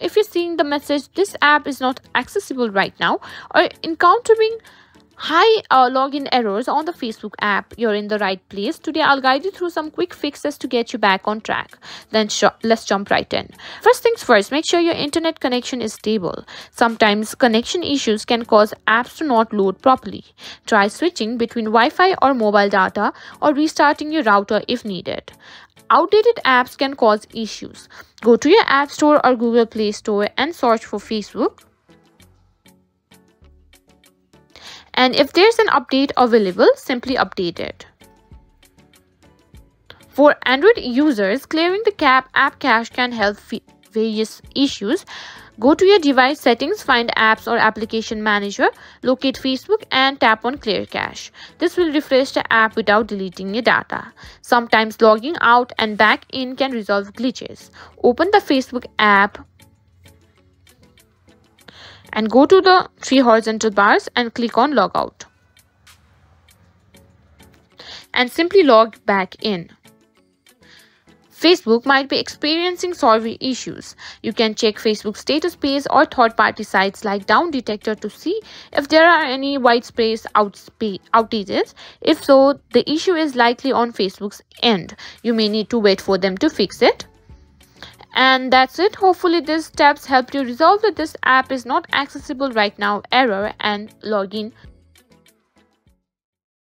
If you're seeing the message, this app is not accessible right now, or encountering high login errors on the Facebook app, you're in the right place. Today, I'll guide you through some quick fixes to get you back on track. Then let's jump right in. First things first, make sure your internet connection is stable. Sometimes connection issues can cause apps to not load properly. Try switching between Wi-Fi or mobile data, or restarting your router if needed. Outdated apps can cause issues. Go to your App Store or Google Play Store and search for Facebook. And if there's an update available, simply update it. For Android users, clearing the app cache can help various issues. Go to your device settings, find Apps or Application Manager, locate Facebook and tap on Clear Cache. This will refresh the app without deleting your data. Sometimes logging out and back in can resolve glitches. Open the Facebook app and go to the three horizontal bars and click on log out and simply log back in. Facebook might be experiencing server issues. You can check Facebook status page or third-party sites like Down Detector to see if there are any widespread outages. If so, the issue is likely on Facebook's end. You may need to wait for them to fix it. And that's it. Hopefully these steps helped you resolve that this app is not accessible right now error and login